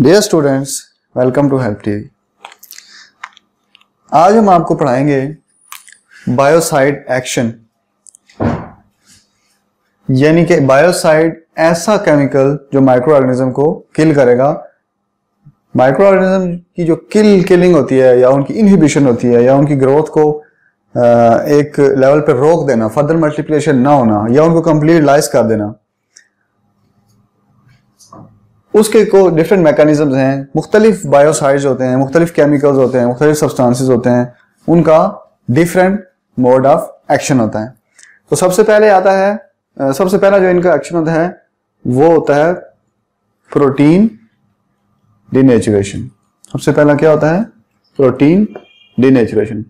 Dear students, welcome to Help TV. आज हम आपको पढ़ाएंगे बायोसाइड एक्शन, यानी कि बायोसाइड ऐसा केमिकल जो माइक्रोऑर्गेनिज्म को किल करेगा। माइक्रोऑर्गेनिज्म की जो किलिंग होती है या उनकी इनहिबिशन होती है या उनकी ग्रोथ को एक लेवल पर रोक देना, फर्दर मल्टीप्लिकेशन ना होना या उनको कंप्लीट लाइस कर देना, उसके को डिफरेंट मैकेनिज्म्स हैं। मुख्तलिफ बायोसाइड्स होते हैं, मुख्तलिफ केमिकल्स होते हैं, मुख्तलिफ सब्सटेंसेस होते हैं, उनका डिफरेंट मोड ऑफ एक्शन होता है। तो सबसे पहला जो इनका एक्शन होता है वो होता है प्रोटीन डिनेचुरेशन। सबसे पहला क्या होता है? Protein denaturation.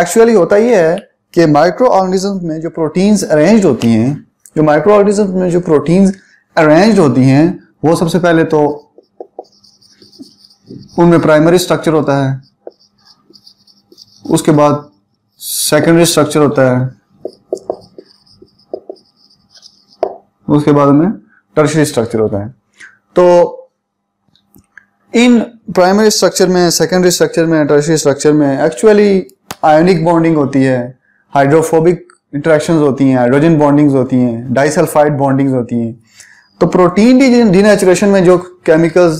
एक्चुअली होता यह है कि माइक्रोऑर्गेनिज्म में जो प्रोटीन्स अरेंज्ड होती हैं, वो सबसे पहले तो उनमें प्राइमरी स्ट्रक्चर होता है, उसके बाद सेकेंडरी स्ट्रक्चर होता है, उसके बाद में टर्शियरी स्ट्रक्चर होता है। तो इन प्राइमरी स्ट्रक्चर में, सेकेंडरी स्ट्रक्चर में, टर्शियरी स्ट्रक्चर में एक्चुअली आयोनिक बॉन्डिंग होती है, हाइड्रोफोबिक इंटरेक्शंस होती हैं, हाइड्रोजन बॉन्डिंग्स होती हैं, डाइसल्फाइड बॉन्डिंग्स होती हैं। तो प्रोटीन डिनेचुरेशन में जो केमिकल्स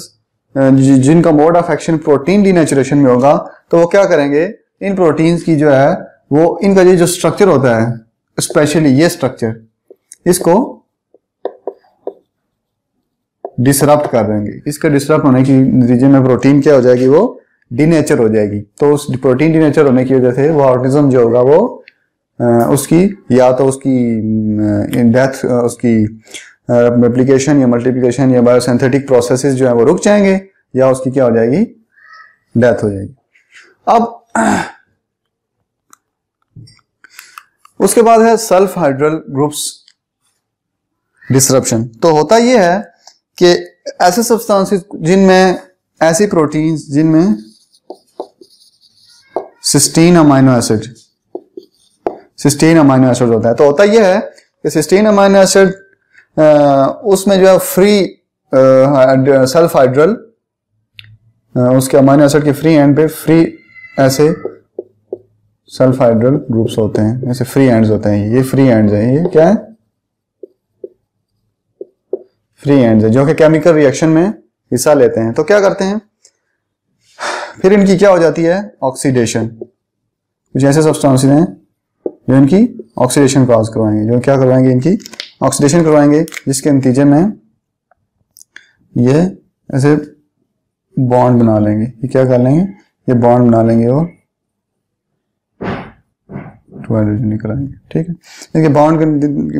जिनका mode of action protein denaturation में होगा, तो वो क्या करेंगे, इन प्रोटीन्स की जो है वो इनका ये जो स्ट्रक्चर होता है, स्पेशली ये स्ट्रक्चर, इसको डिसरप्ट कर देंगे। इसके डिसरप्ट होने के नतीजे में प्रोटीन क्या हो जाएगी, वो डिनेचर हो जाएगी। तो उस प्रोटीन डिनेचर होने की वजह से वो ऑर्गेनिज्म जो होगा वो उसकी या तो उसकी डेथ, उसकी रेप्लिकेशन या मल्टीप्लिकेशन या बायोसिंथेटिक प्रोसेसेस जो है वो रुक जाएंगे या उसकी क्या हो जाएगी, डेथ हो जाएगी। अब उसके बाद है सल्फहाइड्रल ग्रुप्स डिसरप्शन। तो होता यह है कि ऐसे सब्सटेंसेस जिनमें, ऐसी प्रोटीन्स जिनमें सिस्टीन अमाइनो एसिड होता है। तो होता यह है कि सिस्टीन अमाइनो एसिड उसमें जो है फ्री सल्फहाइड्रल, उसके अमाइनो एसिड के फ्री एंड पे फ्री ऐसे सल्फहाइड्रल ग्रुप्स होते हैं, ऐसे फ्री एंड्स होते हैं। ये फ्री एंड्स हैं, ये क्या है, फ्री एंड्स है जो कि केमिकल रिएक्शन में हिस्सा लेते हैं। तो क्या करते हैं फिर, इनकी क्या हो जाती है, ऑक्सीडेशन। कुछ ऐसे सब्सटेंसेस हैं जो इनकी ऑक्सीडेशन कॉज करवाएंगे, जो क्या करवाएंगे, इनकी ऑक्सीडेशन करवाएंगे, जिसके नतीजे में ये ऐसे बॉन्ड बना लेंगे। ये क्या कर लेंगे, ये बॉन्ड बना लेंगे और निकलाएंगे, ठीक है। देखिए बॉन्ड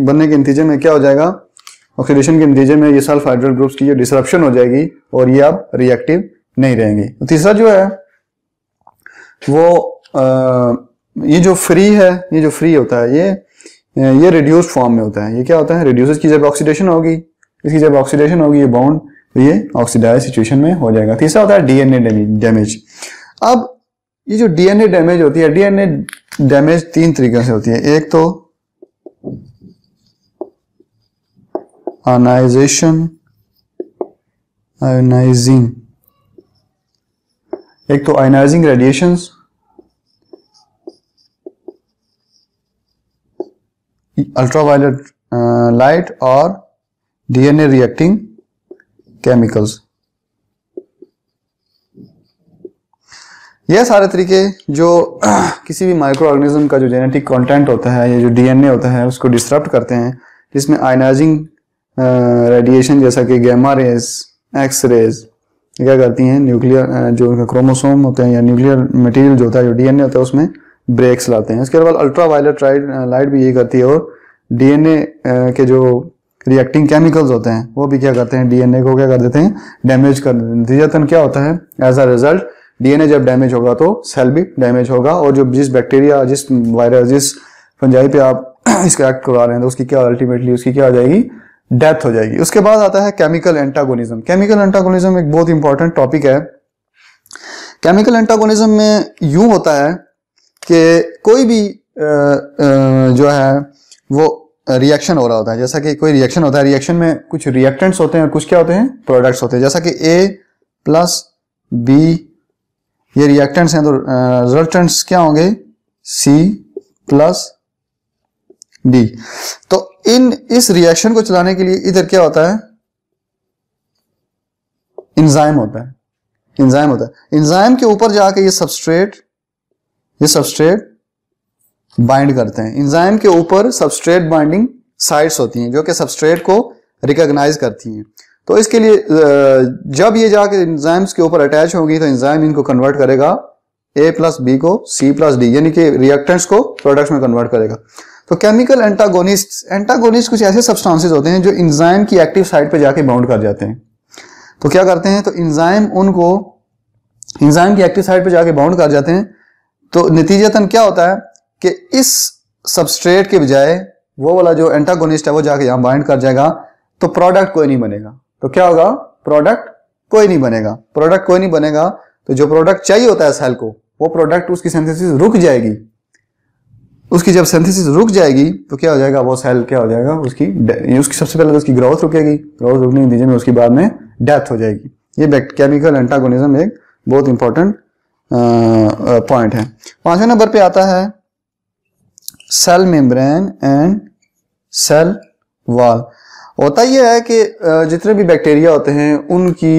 बनने के नतीजे में क्या हो जाएगा, ऑक्सीडेशन के नतीजे में ये सल्फहाइड्रल ग्रुप्स की ये डिसरप्शन हो जाएगी और ये अब रिएक्टिव नहीं रहेंगे। तो तीसरा जो है वो ये जो फ्री होता है, ये रिड्यूस्ड फॉर्म में होता है। ये क्या होता है, रिड्यूस की जब ऑक्सीडेशन होगी, इसकी जब ऑक्सीडेशन होगी, ये बाउंड, तो ये ऑक्सीडाइज सिचुएशन में हो जाएगा। तीसरा होता है डीएनए डैमेज। अब ये जो डीएनए डैमेज होती है, डीएनए डैमेज तीन तरीके से होती है। एक तो आयोनाइजिंग रेडिएशन, अल्ट्रावायलेट लाइट और डीएनए रिएक्टिंग केमिकल्स। यह सारे तरीके जो किसी भी माइक्रो ऑर्गेनिज्म का जो जेनेटिक कंटेंट होता है, ये जो डीएनए होता है उसको डिस्टर्ब करते हैं, जिसमें आयनाइजिंग रेडिएशन जैसा कि गैमा रेज, एक्स रेज क्या करती हैं, न्यूक्लियर जो उनका क्रोमोसोम होते हैं या न्यूक्लियर मटेरियल जो होता है, जो डीएनए होता है, उसमें ब्रेक्स लाते हैं। इसके अलावा अल्ट्रावायलेट लाइट भी ये करती है और डीएनए के जो रिएक्टिंग केमिकल्स होते हैं वो भी क्या करते हैं, डीएनए को क्या कर देते हैं, डैमेज कर देते हैं। नतीजतन क्या होता है, एज अ रिजल्ट डीएनए जब डैमेज होगा तो सेल भी डैमेज होगा और जो जिस बैक्टीरिया, जिस वायरस, जिस फंजाई पे आप इसका एक्ट करवा रहे हैं, तो उसकी क्या, अल्टीमेटली उसकी क्या हो जाएगी, डेथ हो जाएगी। उसके बाद आता है केमिकल एंटागोनिज्म। केमिकल एंटागोनिज्म एक बहुत इंपॉर्टेंट टॉपिक है। केमिकल एंटागोनिज्म में यूं होता है कि कोई भी जो है वो रिएक्शन हो रहा होता है, जैसा कि कोई रिएक्शन होता है, रिएक्शन में कुछ रिएक्टेंट्स होते हैं और कुछ क्या होते हैं, प्रोडक्ट्स होते हैं। जैसा कि ए प्लस बी, ये रिएक्टेंट्स हैं तो रिजल्टेंट्स क्या होंगे सी प्लस डी। तो इन इस रिएक्शन को चलाने के लिए इधर क्या होता है, एंजाइम होता है, एंजाइम होता है। एंजाइम के ऊपर जाके ये सबस्ट्रेट बाइंड करते हैं। एंजाइम के ऊपर सबस्ट्रेट बाइंडिंग साइट्स होती हैं जो कि सबस्ट्रेट को रिकॉग्नाइज करती हैं। तो इसके लिए जब ये जाके एंजाइम्स के ऊपर अटैच होगी तो एंजाइम इनको कन्वर्ट करेगा ए प्लस बी को सी प्लस डी, यानी कि रिएक्टेंट्स को प्रोडक्ट्स में कन्वर्ट करेगा। तो केमिकल एंटागोनिस्ट कुछ ऐसे सब्सटेंसेस होते हैं जो एंजाइम की एक्टिव साइट पे जाके बाउंड कर जाते हैं। तो क्या करते हैं, तो एंजाइम उनको एंजाइम की एक्टिव साइट पे जाके बाउंड कर जाते हैं। तो नतीजतन क्या होता है कि इस सबस्ट्रेट के बजाय वो वाला जो एंटागोनिस्ट है वो जाके यहाँ बाइंड कर जाएगा, तो प्रोडक्ट कोई नहीं बनेगा। तो क्या होगा, प्रोडक्ट कोई नहीं बनेगा। प्रोडक्ट कोई नहीं बनेगा तो जो प्रोडक्ट चाहिए होता है सेल को, वो प्रोडक्ट उसकी सिंथेसिस रुक जाएगी। उसकी जब सिंथेसिस रुक जाएगी तो क्या हो जाएगा, वो सेल क्या हो जाएगा, उसकी सबसे पहले तो उसकी ग्रोथ रुकेगी, ग्रोथ रुकने के नतीजे में उसके बाद में डेथ हो जाएगी। ये केमिकल एंटागोनिज्म एक बहुत इंपॉर्टेंट पॉइंट है। पांचवें नंबर पे आता है cell membrane and cell wall. होता यह है कि जितने भी बैक्टीरिया होते हैं उनकी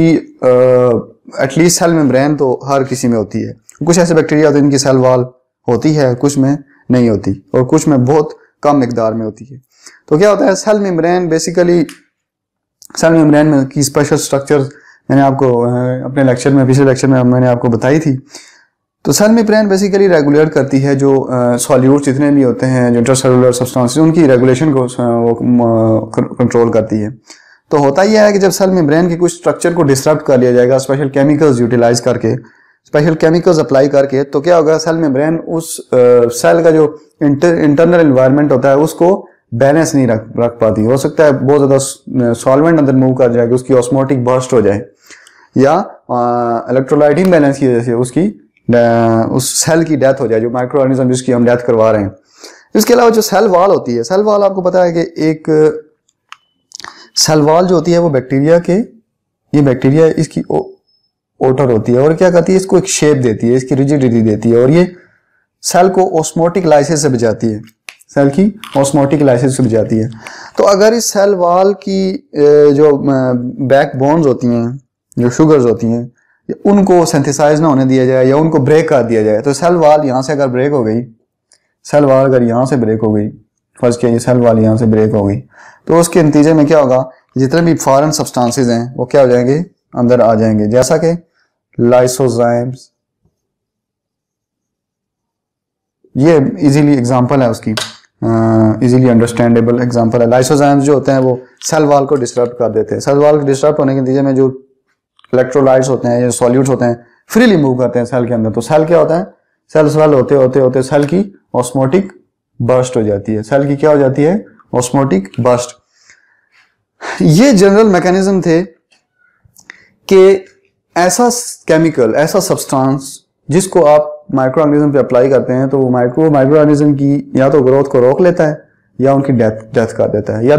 एटलीस्ट सेल मेम्ब्रेन तो हर किसी में होती है। कुछ ऐसे बैक्टीरिया होते हैं इनकी सेल वॉल होती है, कुछ में नहीं होती और कुछ में बहुत कम मिकदार में होती है। तो क्या होता है, cell membrane basically cell membrane में की स्पेशल स्ट्रक्चर मैंने आपको अपने लेक्चर में, पिछले लेक्चर में मैंने आपको बताई थी। तो सेल मेम्ब्रेन बेसिकली रेगुलेट करती है जो सॉल्यूट जितने भी होते हैं, जो इंटरसेलुलर सब्सटेंसेस, उनकी रेगुलेशन को कंट्रोल करती है। तो होता यह है कि जब सेल मेम्ब्रेन के कुछ स्ट्रक्चर को डिस्टर्ब कर लिया जाएगा स्पेशल केमिकल्स यूटिलाइज करके, स्पेशल केमिकल्स अप्लाई करके, तो क्या होगा, सेल मेम्ब्रेन उस सेल का जो इंटरनल एनवायरनमेंट होता है उसको बैलेंस नहीं रख पाती। हो सकता है बहुत ज्यादा सॉल्वेंट अंदर मूव कर जाएगा, उसकी ऑस्मोटिक बर्स्ट हो जाए, या इलेक्ट्रोलाइट इम्बैलेंस की वजह से उसकी उस सेल की डेथ हो जाए, जो माइक्रोऑर्गेनिज्म जिसकी हम डेथ करवा रहे हैं। इसके अलावा जो सेल वॉल होती है, सेल वॉल आपको पता है कि एक सेल वॉल जो होती है वो बैक्टीरिया के, ये बैक्टीरिया इसकी ओटर होती है और क्या करती है, इसको एक शेप देती है, इसकी रिजिडिटी देती है और ये सेल को ऑस्मोटिक लाइसिस से बचाती है, सेल की ऑस्मोटिक लाइसिस से बचाती है। तो अगर इस सेल वॉल की जो बैक बोन्स होती हैं, जो शुगर्स होती हैं, उनको सिंथेसाइज ना होने दिया जाए या उनको ब्रेक कर दिया जाए, तो सेल वॉल यहाँ से अगर ब्रेक हो गई, सेल वॉल अगर यहाँ से ब्रेक हो गई, फर्ज किया ये सेल वॉल यहाँ से ब्रेक हो गई, तो उसके नतीजे में क्या होगा, जितने भी फॉरेन सब्सटेंसेज हैं वो क्या हो जाएंगे, अंदर आ जाएंगे, जैसा कि लाइसोजाइम्स, ये इजीली एग्जांपल है उसकी, इजीली अंडरस्टैंडेबल एग्जांपल है। लाइसोजाइम्स जो होते हैं वो सेल वॉल को डिस्टर्ब कर देते हैं। सेल वॉल डिस्टर्ब होने के नतीजे में जो इलेक्ट्रोलाइट्स होते हैं या सॉल्यूट्स होते हैं फ्रीली मूव करते हैं सेल के अंदर। तो सेल क्या होता है, सेल होते होते होते सेल की ऑस्मोटिक बर्स्ट हो जाती है, सेल की क्या हो जाती है, ऑस्मोटिक बर्स्ट। ये जनरल मैकेनिज्म थे कि ऐसा केमिकल, ऐसा सब्सटेंस जिसको आप माइक्रोऑर्गेनिज्म पे अप्लाई करते हैं तो वो माइक्रोऑर्गेनिज्म की या तो ग्रोथ को रोक लेता है या उनकी डेथ कर देता है, या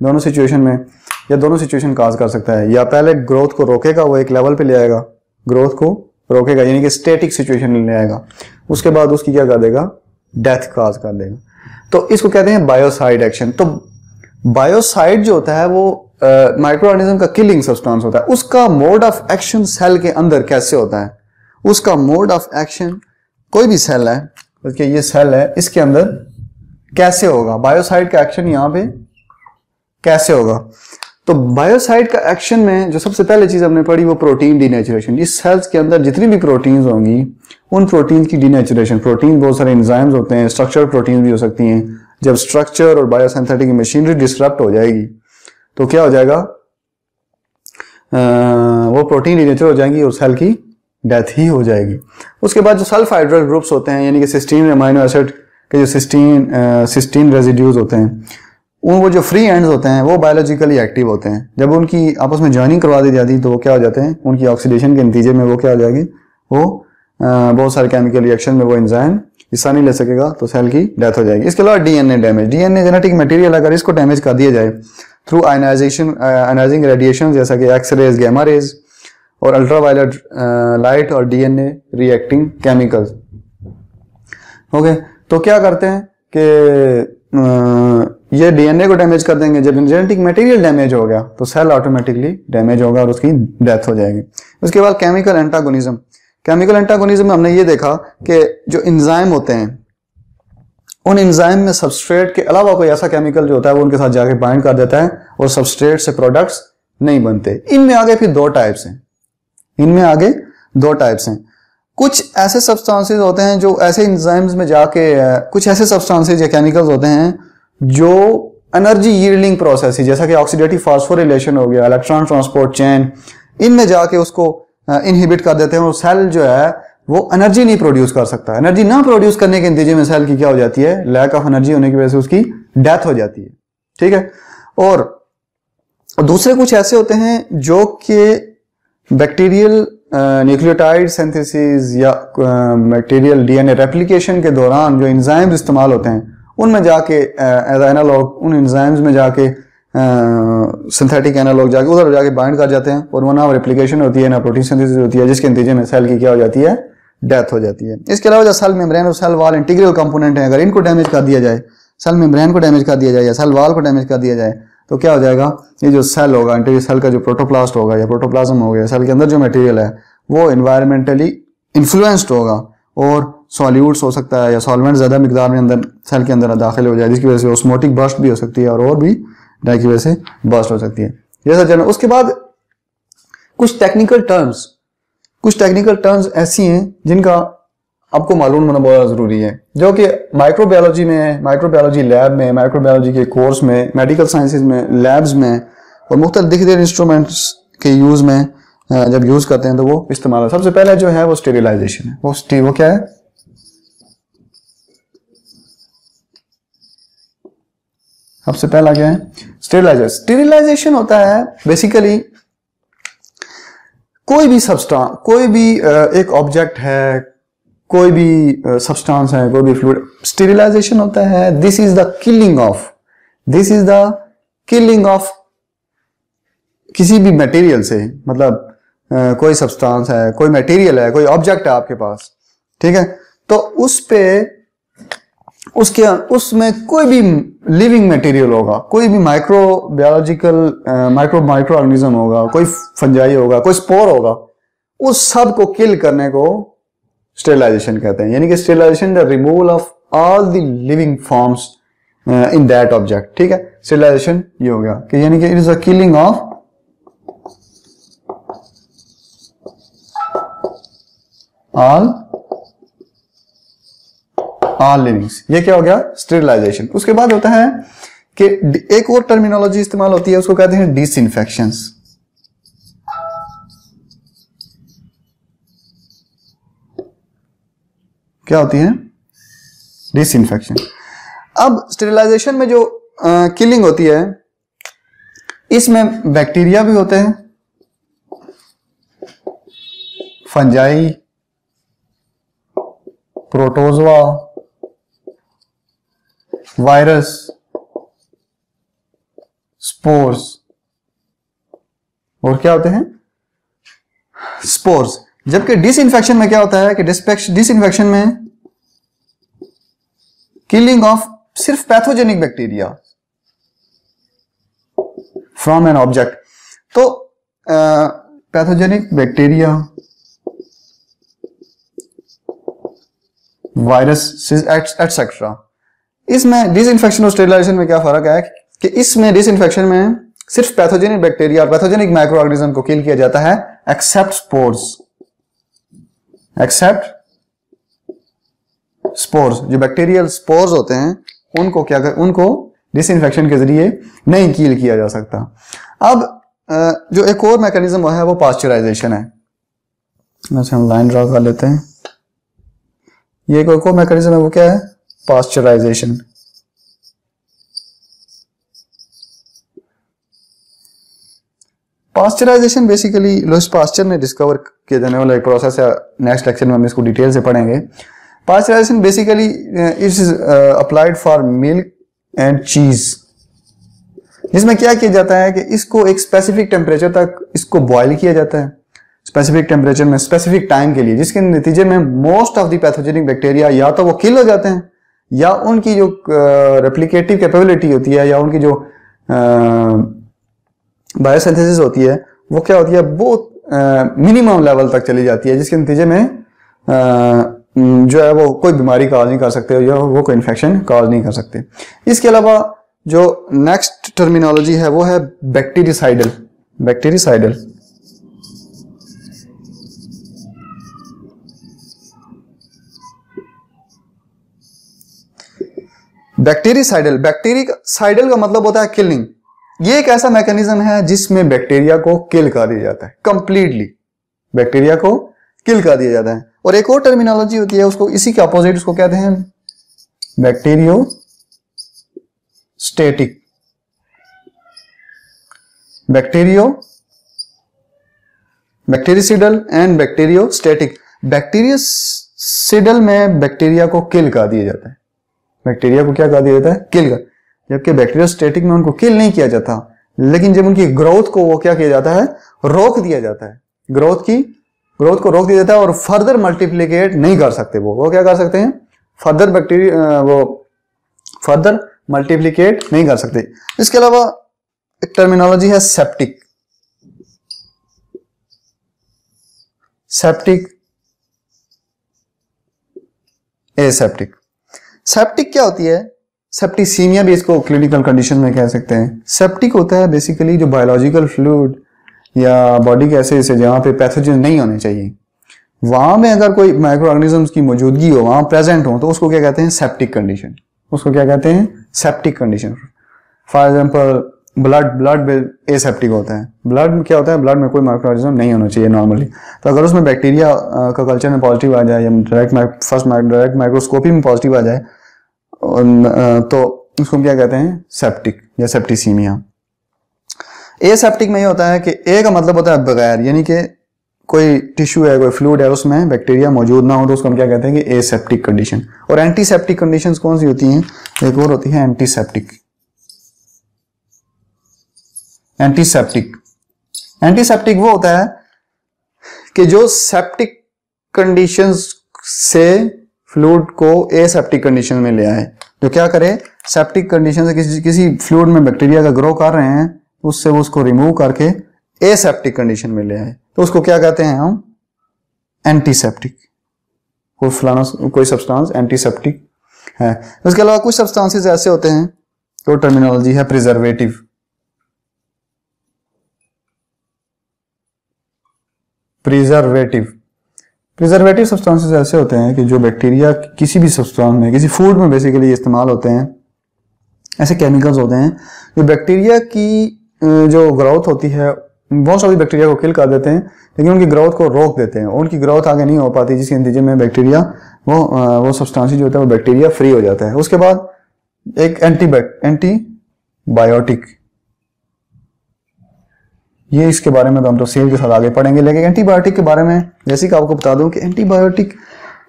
दोनों सिचुएशन में, या दोनों सिचुएशन काज कर सकता है। या पहले ग्रोथ को रोकेगा, वो एक लेवल पे ले आएगा, ग्रोथ को रोकेगा यानी कि स्टैटिक सिचुएशन ले आएगा, उसके बाद उसकी क्या कर देगा, डेथ काज कर देगा। तो इसको कहते हैं बायोसाइड एक्शन। तो बायोसाइड जो होता है वो माइक्रोऑर्गेनिज्म का किलिंग सब्सटेंस होता है। उसका मोड ऑफ एक्शन सेल के अंदर कैसे होता है, उसका मोड ऑफ एक्शन कोई भी सेल है, बल्कि ये सेल है, इसके अंदर कैसे होगा बायोसाइड का एक्शन, यहाँ पे कैसे होगा। तो बायोसाइड का एक्शन में जो सबसे पहले चीज हमने पढ़ी वो प्रोटीन डीनेचुरेशन। इस सेल्स के अंदर जितनी भी प्रोटीन्स होंगी उन प्रोटीन की डीनेचुरेशन। प्रोटीन बहुत सारे एंजाइम्स होते हैं, स्ट्रक्चर प्रोटीन भी हो सकती हैं। जब स्ट्रक्चर और बायोसिंथेटिक मशीनरी डिस्टर्ब हो जाएगी तो क्या हो जाएगा, वो प्रोटीन डीनेचर हो जाएंगी और सेल की डेथ ही हो जाएगी। उसके बाद जो सल्फाइड्रल ग्रुप्स होते हैं यानी कि सिस्टीन अमाइनो एसिड के जो सिस्टीन रेजिड्यूज होते हैं, वो जो फ्री एंड्स होते हैं वो बायोलॉजिकली एक्टिव होते हैं। जब उनकी आपस में जॉइनिंग करवा दी जाती है तो वो क्या हो जाते हैं, उनकी ऑक्सीडेशन के नतीजे में वो क्या हो जाएगी, वो बहुत सारे केमिकल रिएक्शन में वो एंजाइम हिस्सा नहीं ले सकेगा तो सेल की डेथ हो जाएगी। इसके अलावा DNA damage, DNA genetic material अगर इसको डैमेज कर दिया जाए थ्रू आयनाइजिंग रेडिएशन जैसा कि एक्स रेज, गैमा रेज, और अल्ट्रावायलेट लाइट और डीएनए रिएक्टिंग केमिकल्स। ओके, तो क्या करते हैं कि ये डीएनए को डैमेज कर देंगे। जब जेनेटिक मटेरियल डैमेज हो गया तो सेल ऑटोमेटिकली डैमेज होगा और उसकी डेथ हो जाएगी। उसके बाद केमिकल एंटागोनिज्म। केमिकल एंटागोनिज्म में हमने ये देखा कि जो एंजाइम होते हैं उन एंजाइम में सबस्ट्रेट के अलावा कोई ऐसा केमिकल जो होता है वो उनके साथ जाके बाइंड कर देता है और सबस्ट्रेट से प्रोडक्ट्स नहीं बनते। इनमें आगे फिर दो टाइप्स हैं, कुछ ऐसे सब्सटेंसेस होते हैं जो ऐसे एंजाइम्स में जाके या केमिकल्स होते हैं जो एनर्जी यील्डिंग प्रोसेस है, जैसा कि ऑक्सीडेटिव फास्फोरिलेशन हो गया, इलेक्ट्रॉन ट्रांसपोर्ट चेन, इनमें जाके उसको इनहिबिट कर देते हैं और सेल जो है वो एनर्जी नहीं प्रोड्यूस कर सकता। एनर्जी ना प्रोड्यूस करने के नतीजे में सेल की क्या हो जाती है, लैक ऑफ एनर्जी होने की वजह से उसकी डेथ हो जाती है। ठीक है। और दूसरे कुछ ऐसे होते हैं जो कि बैक्टीरियल न्यूक्लियोटाइड सिंथेसिस या बैक्टीरियल डीएनए रेप्लिकेशन के दौरान जो एंजाइम्स इस्तेमाल होते हैं उनमें जाके एज एनालॉग, उन एंजाइम्स में जाके सिंथेटिक एनालॉग जाके उधर जाके बाइंड कर जाते हैं और वहां रेप्लिकेशन होती है, ना प्रोटीन सिंथेसिस होती है, जिसके नतीजे में सेल की क्या हो जाती है, डेथ हो जाती है। इसके अलावा जो सेल मेम्ब्रेन और सेल वॉल इंटीग्रल कंपोनेंट है, अगर इनको डैमेज कर दिया जाए, सेल मेम्ब्रेन को डैमेज कर दिया जाए या सेल वॉल को डैमेज कर दिया जाए तो क्या हो जाएगा, ये जो सेल होगा, इंटीरियर सेल का जो प्रोटोप्लास्ट होगा या प्रोटोप्लाज्म हो गया, सेल के अंदर जो मटेरियल है वो एनवायरमेंटली इन्फ्लुएंस्ड होगा और सॉल्यूट्स हो सकता है या सॉल्वेंट ज्यादा मिकदार में अंदर सेल के अंदर दाखिल हो जाए, जिसकी वजह से ऑस्मोटिक बर्स्ट भी हो सकती है और भी डाई की वजह से बर्स्ट हो सकती है। जैसा चलो, उसके बाद कुछ टेक्निकल टर्म्स, ऐसी हैं जिनका आपको मालूम होना बहुत जरूरी है, जो कि माइक्रोबायोलॉजी में, माइक्रोबायोलॉजी लैब में, माइक्रोबायोलॉजी के कोर्स में, मेडिकल साइंसेज में, लैब्स में और मुख्तलिफ दिखते इंस्ट्रूमेंट्स के यूज में जब यूज करते हैं तो वो इस्तेमाल है। सबसे पहले जो है वो स्टेरिलाइजेशन है। वो क्या है, सबसे पहला क्या है, स्टेरिलाइजेशन। स्टेरिलाइजेशन होता है बेसिकली कोई भी सब्सटेंस, कोई भी एक ऑब्जेक्ट है, कोई भी सब्सटेंस है, कोई भी फ्लूइड, स्टेरिलाइजेशन होता है। This is the killing of किसी भी मटेरियल से, मतलब कोई सब्सटेंस है, कोई मटेरियल है, कोई ऑब्जेक्ट है आपके पास, ठीक है, तो उस पे उसमें कोई भी लिविंग मटेरियल होगा, कोई भी माइक्रोऑर्गेनिज्म होगा, कोई फंजाई होगा, कोई स्पोर होगा, उस सब को किल करने को स्टेरिलाइजेशन कहते हैं। यानी कि sterilization the removal of all the living forms in that object. ठीक है, स्टेरिलाइजेशन ये हो गया कि यानी कि it is the killing of all livings. ये क्या हो गया, स्टेरिलाइजेशन। उसके बाद होता है कि एक और टर्मिनोलॉजी इस्तेमाल होती है, उसको कहते हैं डिसइंफेक्शन। क्या होती है, डिसइंफेक्शन। अब स्टेरिलाइजेशन में जो किलिंग होती है, इसमें बैक्टीरिया भी होते हैं, फंजाई, प्रोटोजोआ, वायरस, स्पोर्स और क्या होते हैं, स्पोर्स। जबकि डिसइंफेक्शन में क्या होता है कि डिसइंफेक्शन में किलिंग ऑफ सिर्फ pathogenic bacteria from an object. तो पैथोजेनिक बैक्टीरिया, वायरस एटसेट्रा। इसमें डिसइंफेक्शन और स्टेरिलाइजेशन में क्या फर्क है कि इसमें डिसइंफेक्शन में सिर्फ पैथोजेनिक बैक्टीरिया और पैथोजेनिक माइक्रोऑर्गेनिज्म को किल किया जाता है, एक्सेप्ट स्पोर्स। जो बैक्टीरियल स्पोर्स होते हैं उनको उनको डिसइंफेक्शन के जरिए नहीं किल किया जा सकता। अब जो एक और मैकेनिज्म है वो पास्चराइजेशन है। अच्छा, हम लाइन ड्रा कर लेते हैं। ये एक और मैकेनिज्म है, वो क्या है, pasteurization. Pasteurization basically Louis Pasteur ने डिस्कवर किया जाने वाला एक प्रोसेस है। नेक्स्ट लेक्चर में हम इसको डिटेल से पढ़ेंगे। Pasteurization basically it is applied for milk and cheese, जिसमें क्या किया जाता है कि इसको एक स्पेसिफिक टेम्परेचर तक इसको बॉयल किया जाता है, स्पेसिफिक टेम्परेचर में स्पेसिफिक टाइम के लिए, जिसके नतीजे में most of the pathogenic bacteria या तो वो किल हो जाते हैं या उनकी जो रेप्लिकेटिव कैपेबिलिटी होती है या उनकी जो बायोसिंथेसिस होती है वो क्या होती है, बहुत मिनिमम लेवल तक चली जाती है, जिसके नतीजे में जो है वो कोई बीमारी काज नहीं कर सकते या वो कोई इन्फेक्शन काज नहीं कर सकते। इसके अलावा जो नेक्स्ट टर्मिनोलॉजी है वो है बैक्टीरिसाइडल। बैक्टीरिसाइडल बैक्टीरिसाइडल का मतलब होता है किलिंग। ये एक ऐसा मैकेनिज्म है जिसमें बैक्टीरिया को किल कर दिया जाता है, कंप्लीटली बैक्टीरिया को किल कर दिया जाता है। और एक और टर्मिनोलॉजी होती है उसको, इसी के अपोजिट, उसको कहते हैं bacteriostatic. Bacteriocidal and bacteriostatic. Bacteriocidal में बैक्टीरिया को किल कर दिया जाता है, बैक्टीरिया को क्या कर दिया जाता है, किल कर, जबकि बैक्टीरियोस्टैटिक में उनको किल नहीं किया जाता, लेकिन जब उनकी ग्रोथ को वो क्या किया जाता है, रोक दिया जाता है, ग्रोथ को रोक दिया जाता है और फर्दर मल्टीप्लिकेट नहीं कर सकते वो क्या कर सकते हैं, फर्दर बैक्टीरिया वो फर्दर मल्टीप्लिकेट नहीं कर सकते। इसके अलावा एक टर्मिनोलॉजी है सेप्टिक। एसेप्टिक। सेप्टिक क्या होती है, सेप्टिसीमिया भी इसको क्लिनिकल कंडीशन में कह सकते हैं। सेप्टिक होता है बेसिकली जो बायोलॉजिकल फ्लूइड या बॉडी के ऐसे से जहाँ पे पैथोजन नहीं होने चाहिए, वहाँ में अगर कोई माइक्रोऑर्गेनिजम्स की मौजूदगी हो, वहाँ प्रेजेंट हो, तो उसको क्या कहते हैं, सेप्टिक कंडीशन। उसको क्या कहते हैं, septic condition. For example blood aseptic होता है। ब्लड क्या होता है, ब्लड में कोई माइक्रोऑर्गेनिज्म नहीं होना चाहिए नॉर्मली, तो अगर उसमें बैक्टीरिया का कल्चर में पॉजिटिव आ जाए या डायरेक्ट माइक्रोस्कोपी में पॉजिटिव आ जाए तो उसको हम क्या कहते हैं, सेप्टिक या सेप्टिसीमिया। एसेप्टिक में ये होता है कि ए का मतलब होता है बगैर, यानी कि कोई टिश्यू है, कोई फ्लूइड है, उसमें बैक्टीरिया मौजूद ना हो, तो उसको हम क्या कहते हैं कि एसेप्टिक कंडीशन। और एंटीसेप्टिक कंडीशंस कौन सी होती हैं, एक और होती है एंटीसेप्टिक। एंटीसेप्टिक वो होता है कि जो सेप्टिक कंडीशंस से फ्लूइड को एसेप्टिक कंडीशन में ले आए, जो क्या करे, सेप्टिक कंडीशन से किसी फ्लूइड में बैक्टीरिया का ग्रो कर रहे हैं, उससे वो उसको रिमूव करके एसेप्टिक कंडीशन में ले आए, तो उसको क्या कहते हैं हम, एंटीसेप्टिक। कोई फलाना कोई सब्सटेंस एंटीसेप्टिक है। उसके अलावा कुछ सब्सटेंसेस ऐसे होते हैं, तो टर्मिनोलॉजी है प्रिजर्वेटिव। प्रिजर्वेटिव सब्सटेंसेस ऐसे होते हैं कि जो बैक्टीरिया किसी भी सब्सटेंस में, किसी फूड में बेसिकली इस्तेमाल होते हैं। ऐसे केमिकल्स होते हैं जो बैक्टीरिया की जो ग्रोथ होती है, बहुत सारी बैक्टीरिया को किल कर देते हैं, लेकिन उनकी ग्रोथ को रोक देते हैं, उनकी ग्रोथ आगे नहीं हो पाती, जिसके नतीजे में बैक्टीरिया वो सब्सटेंस जो होता है वो बैक्टीरिया फ्री हो जाता है। उसके बाद एक एंटीबायोटिक, ये इसके बारे में तो हम तो सेल के साथ आगे पढ़ेंगे, लेकिन एंटीबायोटिक के बारे में जैसे कि आपको बता दूं कि एंटीबायोटिक,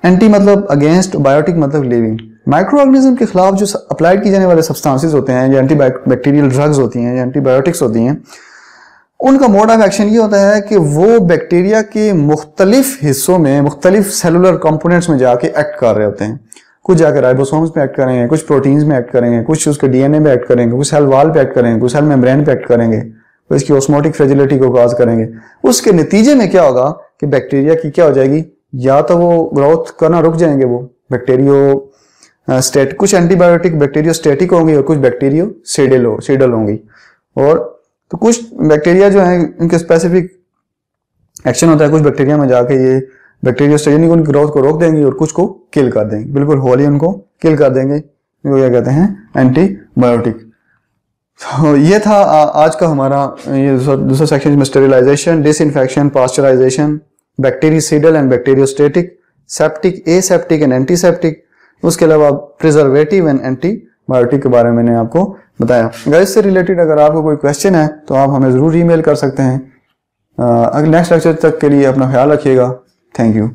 एंटी मतलब अगेंस्ट, बायोटिक मतलब लिविंग। माइक्रोऑर्गेनिज्म के खिलाफ जो अप्लाइड किए जाने वाले सब्सटेंसेस होते हैं, या एंटीबैक्टीरियल ड्रग्स होती हैं, या एंटीबायोटिक्स होती हैं, उनका मोड ऑफ एक्शन ये होता है कि वो बैक्टीरिया के मुख्तलिफ हिस्सों में, मुख्तलिफ सेलुलर कंपोनेंट्स में जाके एक्ट कर रहे होते हैं। कुछ जाकर राइबोसोम्स में एक्ट करेंगे, कुछ प्रोटीन्स में एक्ट करेंगे, कुछ उसके डीएनए में एक्ट करेंगे, कुछ सेल वॉल पे एक्ट करेंगे, कुछ सेल मेम्ब्रेन पे एक्ट करेंगे, इसकी ऑस्मोटिक फ्रेजिलिटी को काज करेंगे। उसके नतीजे में क्या होगा कि बैक्टीरिया की क्या हो जाएगी, या तो वो ग्रोथ करना रुक जाएंगे, वो बैक्टीरियोस्टैटिक, कुछ एंटीबायोटिक बैक्टीरियोस्टैटिक होंगी और कुछ बैक्टीरियोसिडल होंगी। और तो कुछ बैक्टीरिया जो है इनके स्पेसिफिक एक्शन होता है, कुछ बैक्टीरिया में जाके ये बैक्टीरियोस्टैटिक उनकी ग्रोथ को रोक देंगी और कुछ को किल कर देंगे, बिल्कुल होली उनको किल कर देंगे, इनको क्या कहते हैं, एंटीबायोटिक। तो ये था आज का हमारा ये दूसरा सेक्शन, में sterilization, disinfection, pasteurization, bactericidal and bacteriostatic, septic, aseptic and antiseptic, उसके अलावा प्रिजर्वेटिव एंड एंटीबायोटिक के बारे में मैंने आपको बताया। अगर इससे रिलेटेड अगर आपको कोई क्वेश्चन है तो आप हमें ज़रूर ईमेल कर सकते हैं। अगले नेक्स्ट लेक्चर तक के लिए अपना ख्याल रखिएगा। Thank you.